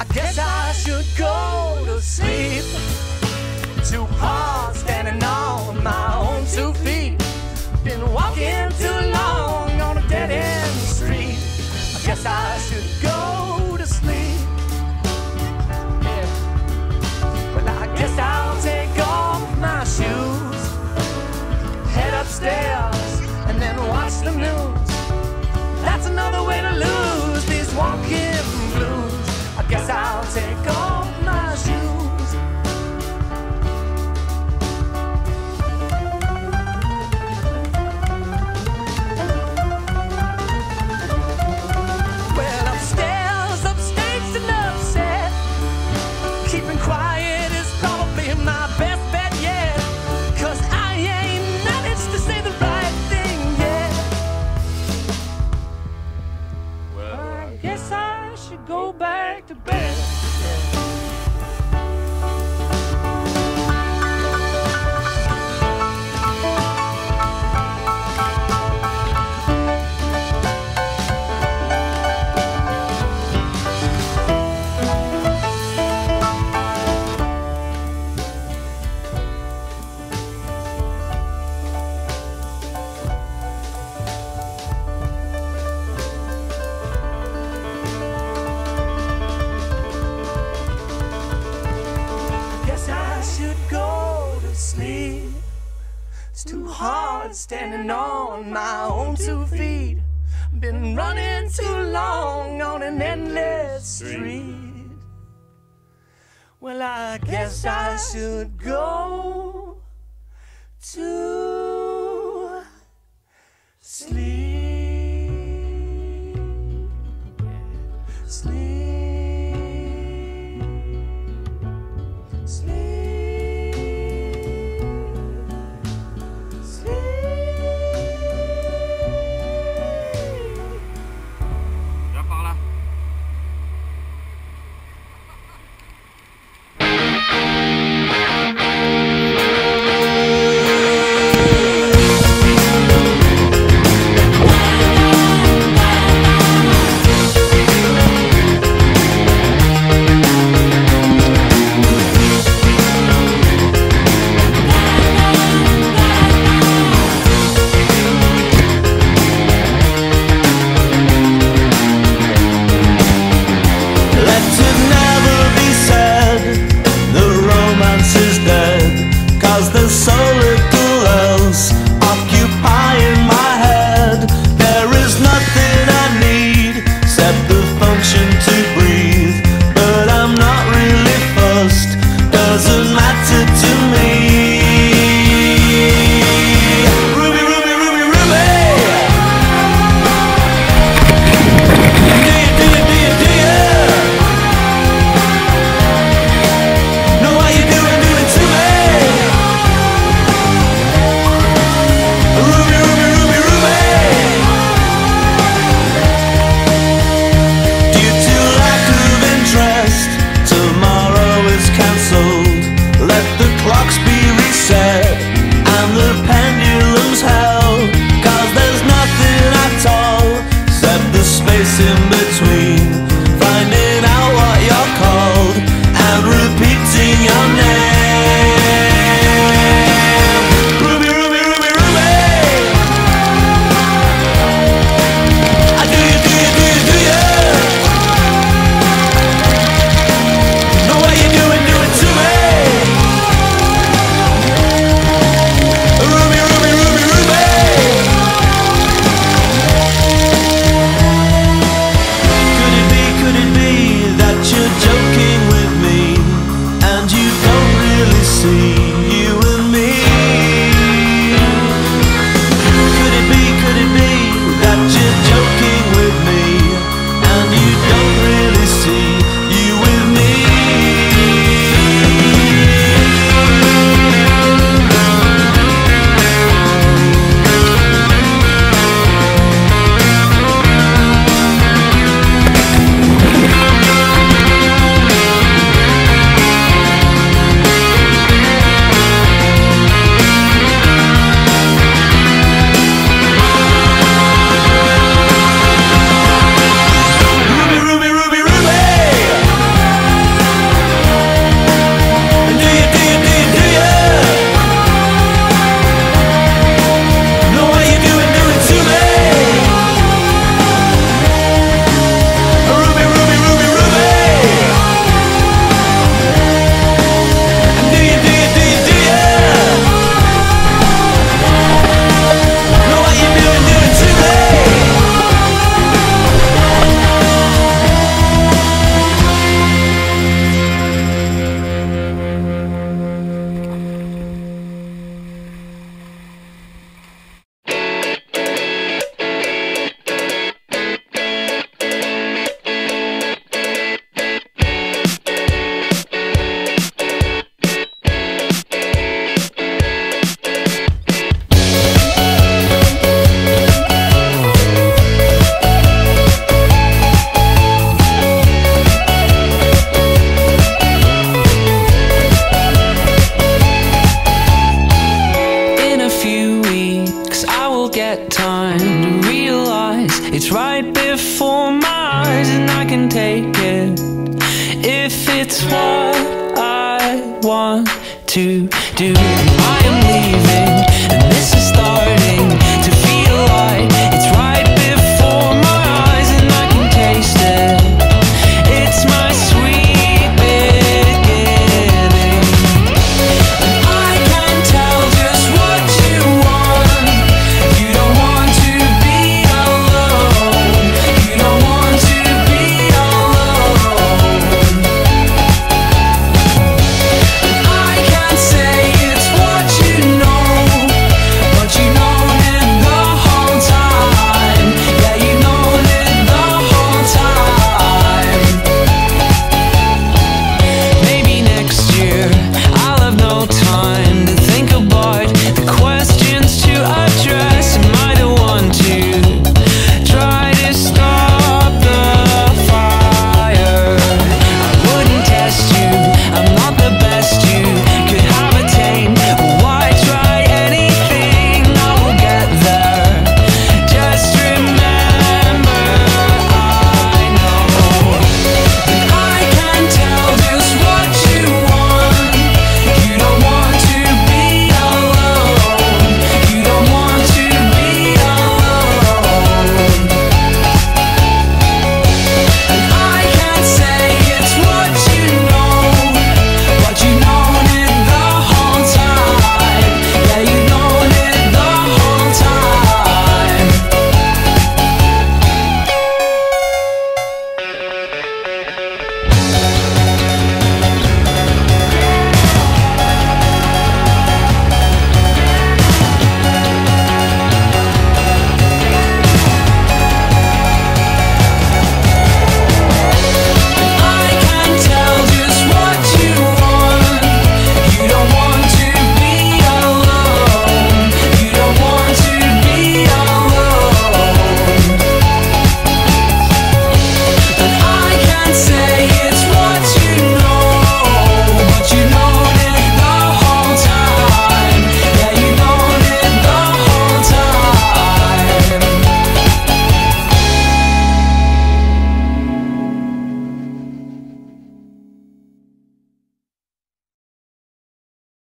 I guess I should go to sleep. Too hard standing on my own 2 feet. Been walking too long on a dead end street. I guess I should go to sleep. Yeah. Well, I guess I'll take off my shoes, head upstairs, and then watch the news. That's another way to lose these walking blues. I guess I'll take off my shoes. Well, upstairs, upstaged and upset. Keeping quiet is probably my best bet yet, 'cause I ain't managed to say the right thing yet. Well, I guess I should go back to bed. It's too hard standing on my own 2 feet. Been running too long on an endless street. Well, I guess I should go to sleep. Sleep. can take it if it's what I want to do. I am leaving.